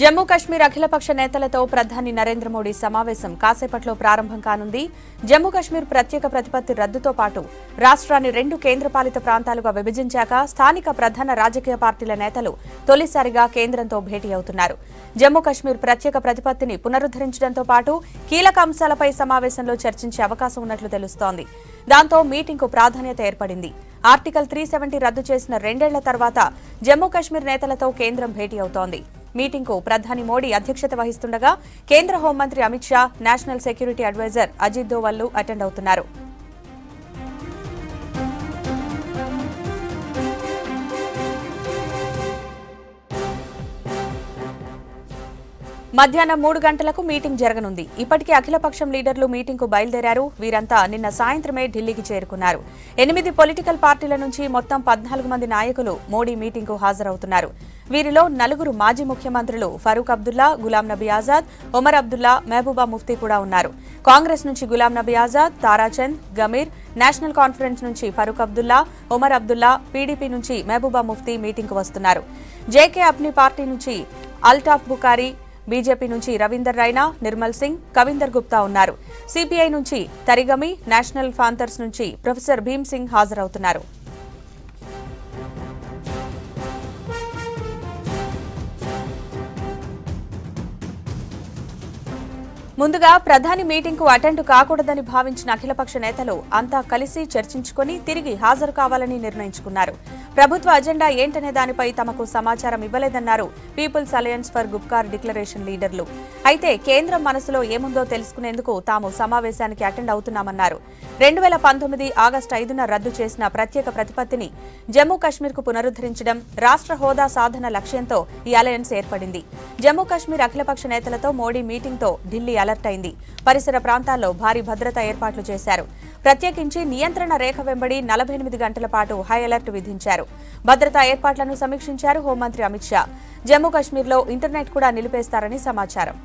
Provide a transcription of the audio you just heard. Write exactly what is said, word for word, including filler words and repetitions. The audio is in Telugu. జమ్మూ కశ్మీర్ అఖిలపక్ష నేతలతో ప్రధాని నరేంద్ర మోడీ సమావేశం కాసేపట్లో ప్రారంభం కానుంది. జమ్మూ కశ్మీర్ ప్రత్యేక ప్రతిపత్తి రద్దుతో పాటు రాష్ట్రాన్ని రెండు కేంద్రపాలిత ప్రాంతాలుగా విభజించాక స్థానిక ప్రధాన రాజకీయ పార్టీల నేతలు తొలిసారిగా కేంద్రంతో భేటీ అవుతున్నారు. జమ్మూ కశ్మీర్ ప్రత్యేక ప్రతిపత్తిని పునరుద్ధరించడంతో పాటు కీలక అంశాలపై సమావేశంలో చర్చించే అవకాశం ఉన్నట్లు తెలుస్తోంది. దాంతో మీటింగ్కు ప్రాధాన్యత ఏర్పడింది. ఆర్టికల్ త్రీ సెవెంటీ రద్దు చేసిన రెండేళ్ల తర్వాత జమ్మూ కశ్మీర్ నేతలతో కేంద్రం భేటీ అవుతోంది. మీటింగ్కు ప్రధాని మోడీ అధ్యక్షత వహిస్తుండగా కేంద్ర హోంమంత్రి Amit Shah, national security adviser Ajit Doval attend అవుతున్నారు. మధ్యాహ్నం మూడు గంటలకు మీటింగ్ జరగనుంది. ఇప్పటికే అఖిలపక్షం లీడర్లు మీటింగ్కు బయలుదేరారు. వీరంతా నిన్న సాయంత్రమే ఢిల్లీకి చేరుకున్నారు. ఎనిమిది పొలిటికల్ పార్టీల నుంచి మొత్తం పద్నాలుగు మంది నాయకులు మోడీ మీటింగ్కు హాజరవుతున్నారు. వీరిలో నలుగురు మాజీ ముఖ్యమంత్రులు ఫరూక్ అబ్దుల్లా, గులాం నబీ ఆజాద్, ఒమర్ అబ్దుల్లా, మెహబూబా ముఫ్తీ కూడా ఉన్నారు. కాంగ్రెస్ నుంచి గులాం నబీ ఆజాద్, తారాచంద్, గమీర్, నేషనల్ కాన్ఫరెన్స్ నుంచి ఫరూక్ అబ్దుల్లా, ఒమర్ అబ్దుల్లా, పీడీపీ నుంచి మెహబూబా ముఫ్తీ మీటింగ్కు వస్తున్నారు. జేకే అప్నీ పార్టీ నుంచి అల్టాఫ్ బుఖారీ, బీజేపీ నుంచి రవీంద్ర రైనా, నిర్మల్ సింగ్, కవిందర్ గుప్తా ఉన్నారు. సిపిఐ నుంచి తరిగమి, నేషనల్ కాన్ఫరెన్స్ నుంచి ప్రొఫెసర్ భీమ్ సింగ్ హాజరవుతున్నారు. ముందుగా ప్రధాని మీటింగ్కు అటెండ్ కాకూడదని భావించిన అఖిలపక్ష నేతలు అంతా కలిసి చర్చించుకుని తిరిగి హాజరు కావాలని నిర్ణయించుకున్నారు. ప్రభుత్వ అజెండా ఏంటనే దానిపై తమకు సమాచారం ఇవ్వలేదన్నారు people's alliance for Gupkar declaration లీడర్లు. అయితే కేంద్రం మనసులో ఏముందో తెలుసుకునేందుకు తాము సమావేశానికి అటెండ్ అవుతున్నామన్నారు. రెండు వేల పంతొమ్మిది ఆగస్టు ఐదున రద్దు చేసిన ప్రత్యేక ప్రతిపత్తిని జమ్మూ కశ్మీర్కు పునరుద్ధరించడం, రాష్ట్ర హోదా సాధన లక్ష్యంతో ఈ అలయన్స్ ఏర్పడింది. జమ్మూ కశ్మీర్ అఖిలపక్ష నేతలతో మోడీ మీటింగ్తో ఢిల్లీ అలర్ట్ అయింది. పరిసర ప్రాంతాల్లో భారీ భద్రతా ఏర్పాట్లు చేశారు. ప్రత్యేకించి నియంత్రణ రేఖ వెంబడి నలభై ఎనిమిది గంటల పాటు హై అలర్ట్ విధించారు. భద్రతా ఏర్పాట్లను సమీక్షించారు హోంమంత్రి అమిత్ షా. జమ్మూ కశ్మీర్లో ఇంటర్నెట్ కూడా నిలిపేస్తారని సమాచారం.